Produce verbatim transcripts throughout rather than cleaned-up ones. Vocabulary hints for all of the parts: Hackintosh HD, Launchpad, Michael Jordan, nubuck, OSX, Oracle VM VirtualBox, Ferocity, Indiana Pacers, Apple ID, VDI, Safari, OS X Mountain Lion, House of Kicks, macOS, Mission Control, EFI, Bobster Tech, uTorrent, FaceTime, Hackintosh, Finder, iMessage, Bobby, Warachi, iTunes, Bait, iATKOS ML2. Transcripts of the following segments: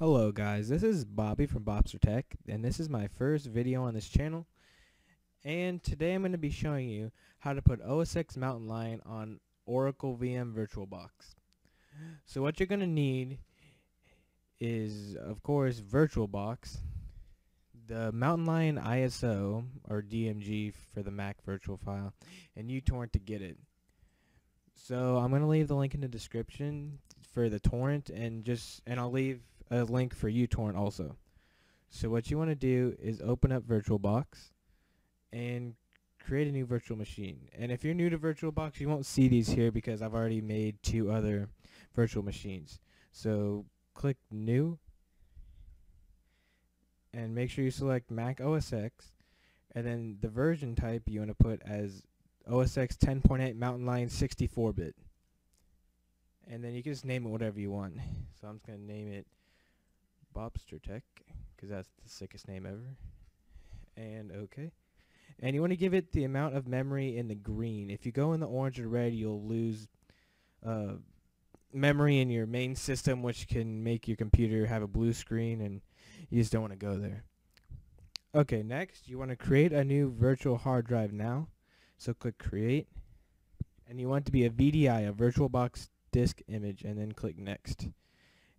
Hello guys, this is Bobby from Bobster Tech, and this is my first video on this channel, and today I'm going to be showing you how to put O S X Mountain Lion on Oracle V M VirtualBox. So what you're going to need is, of course, VirtualBox, the Mountain Lion I S O or D M G for the Mac virtual file, and uTorrent to get it. So I'm going to leave the link in the description for the torrent, and just and I'll leave a link for uTorrent also. So what you want to do is open up VirtualBox and create a new virtual machine. And if you're new to VirtualBox, you won't see these here because I've already made two other virtual machines. So click New and make sure you select Mac O S X, and then the version type you want to put as O S X ten point eight Mountain Lion sixty-four bit, and then you can just name it whatever you want. So I'm just going to name it Bobster Tech, because that's the sickest name ever. And okay, and you want to give it the amount of memory in the green. If you go in the orange or red, you'll lose uh, memory in your main system, which can make your computer have a blue screen, and you just don't want to go there. Okay, next you want to create a new virtual hard drive now, so click create, and you want it to be a V D I, a VirtualBox disk image, and then click next.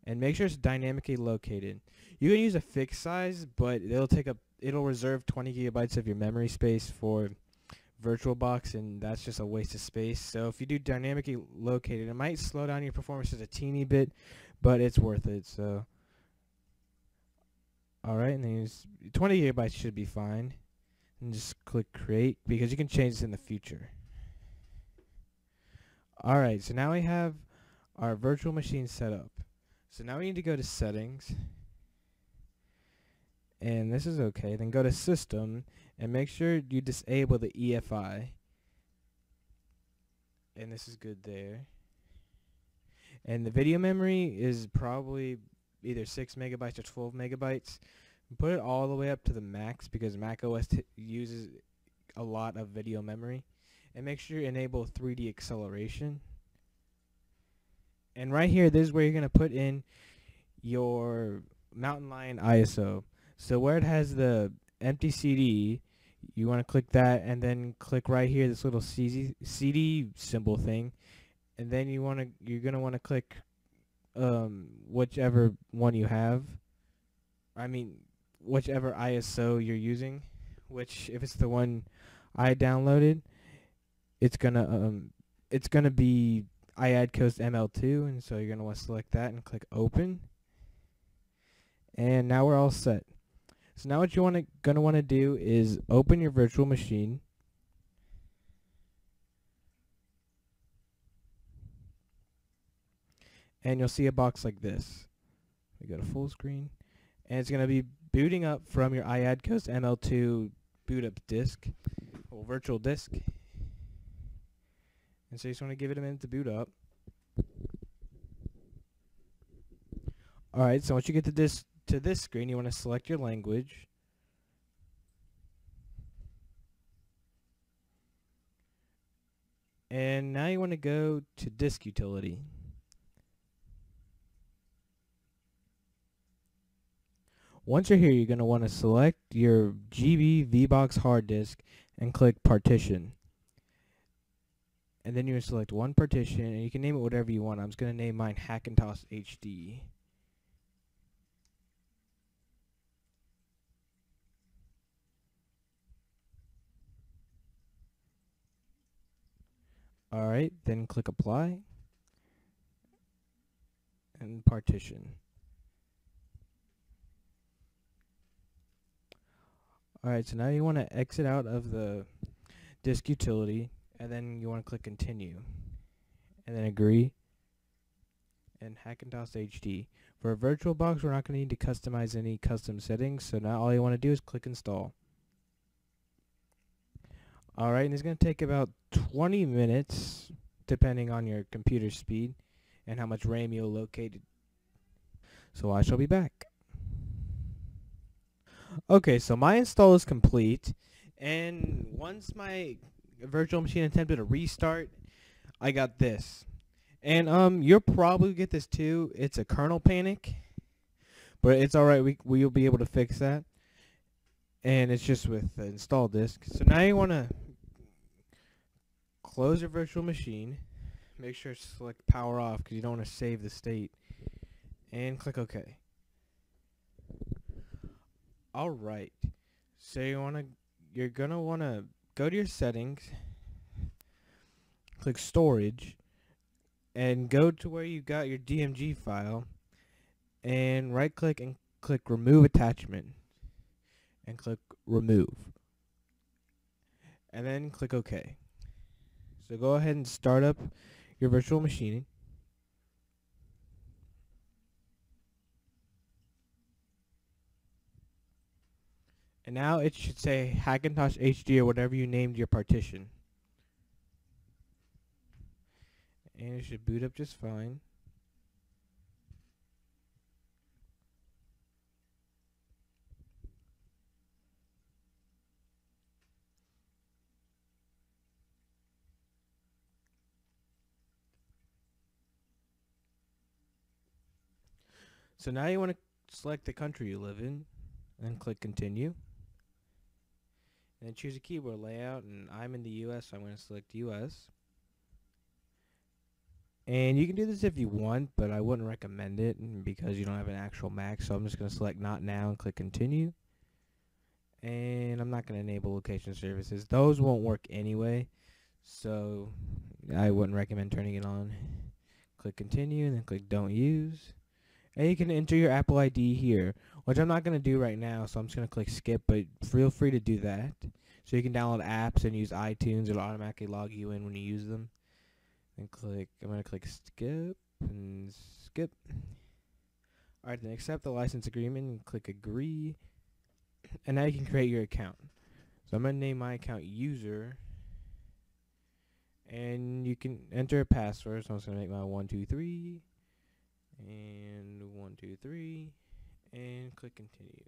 And make sure it's dynamically located. You can use a fixed size, but it'll take up, it'll reserve twenty gigabytes of your memory space for VirtualBox, and that's just a waste of space. So if you do dynamically located, it might slow down your performance just a teeny bit, but it's worth it. So, all right, and then use twenty gigabytes should be fine. And just click create, because you can change this in the future. All right, so now we have our virtual machine set up. So now we need to go to settings, and this is okay. Then go to system and make sure you disable the E F I, and this is good there. And the video memory is probably either six megabytes or twelve megabytes. Put it all the way up to the max, because macOS uses a lot of video memory. And make sure you enable three D acceleration. And right here, this is where you're going to put in your Mountain Lion I S O. So where it has the empty C D, you want to click that, and then click right here, this little C D symbol thing. And then you want to, you're going to want to click um, whichever one you have. I mean, whichever I S O you're using, which if it's the one I downloaded, it's going to um, it's going to be iATKOS M L two, and so you're going to want to select that and click open, and now we're all set. So now what you want to going to want to do is open your virtual machine, and you'll see a box like this. We go to full screen, and it's going to be booting up from your iATKOS M L two boot up disk or virtual disk. And so you just want to give it a minute to boot up. Alright, so once you get to this to this screen, you want to select your language. And now you want to go to disk utility. Once you're here, you're going to want to select your G B VBox hard disk and click partition. And then you would select one partition, and you can name it whatever you want. I'm just going to name mine Hackintosh H D. Alright, then click apply and partition. Alright, so now you want to exit out of the disk utility. And then you want to click continue, and then agree, and Hackintosh H D. For a VirtualBox, we're not going to need to customize any custom settings, so now all you want to do is click install. Alright, and it's going to take about twenty minutes, depending on your computer speed and how much RAM you'll locate. So I shall be back. Okay, so my install is complete, and once my virtual machine attempted a restart, I got this, and um you'll probably get this too. It's a kernel panic, But it's alright, we, we'll be able to fix that. And it's just with the install disk. So now you want to close your virtual machine. Make sure to select power off because you don't want to save the state. And click OK. Alright. So you wanna you're gonna wanna go to your settings, click storage, and go to where you got your D M G file and right click and click remove attachment and click remove. And then click OK. So go ahead and start up your virtual machine. And now it should say Hackintosh H D or whatever you named your partition. And it should boot up just fine. So now you want to select the country you live in and click continue. And choose a keyboard layout, and I'm in the U S, so I'm going to select U S. And you can do this if you want, but I wouldn't recommend it because you don't have an actual Mac, so I'm just going to select Not Now and click Continue. And I'm not going to enable location services. Those won't work anyway, so I wouldn't recommend turning it on. Click Continue, and then click Don't Use. And you can enter your Apple I D here, which I'm not going to do right now, so I'm just going to click skip, but feel free to do that. So you can download apps and use iTunes. It'll automatically log you in when you use them. And click, I'm going to click skip and skip. Alright, then accept the license agreement and click agree. And now you can create your account. So I'm going to name my account user. And you can enter a password, so I'm just going to make my one two three. And one, two, three, and click continue.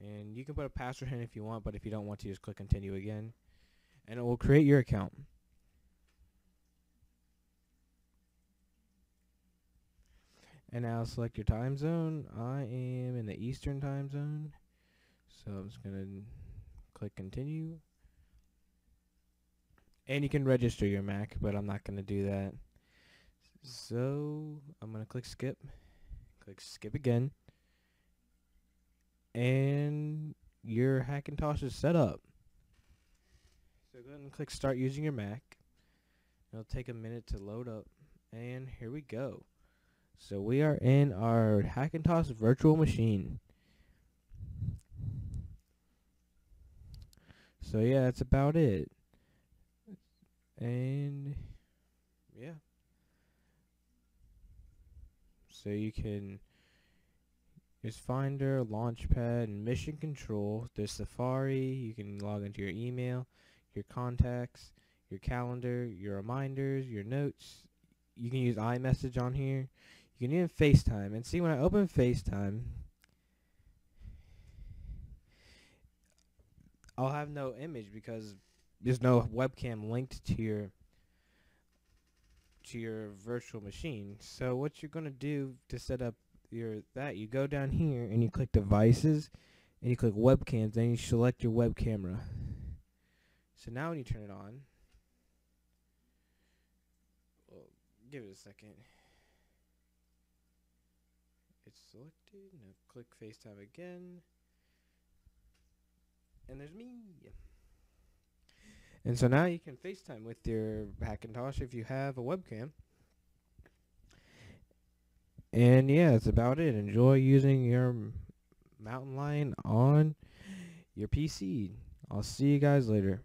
And you can put a password in if you want, but if you don't want to, just click continue again. And it will create your account. And now select your time zone. I am in the Eastern time zone. So I'm just gonna click continue. And you can register your Mac, but I'm not gonna do that. So I'm gonna click skip, click skip again, and your Hackintosh is set up. So go ahead and click start using your Mac. It'll take a minute to load up, and here we go. So we are in our Hackintosh virtual machine. So yeah, that's about it. And yeah. So you can use Finder, Launchpad, and Mission Control. There's Safari. You can log into your email, your contacts, your calendar, your reminders, your notes. You can use iMessage on here. You can even FaceTime. And see, when I open FaceTime, I'll have no image because there's no webcam linked to your to your virtual machine. So what you're gonna do to set up your that you go down here and you click devices and you click webcams, then you select your web camera. So now when you turn it on, well, give it a second. It's selected. Now click FaceTime again, and there's me. And so now you can FaceTime with your Hackintosh if you have a webcam. And yeah, that's about it. Enjoy using your Mountain Lion on your P C. I'll see you guys later.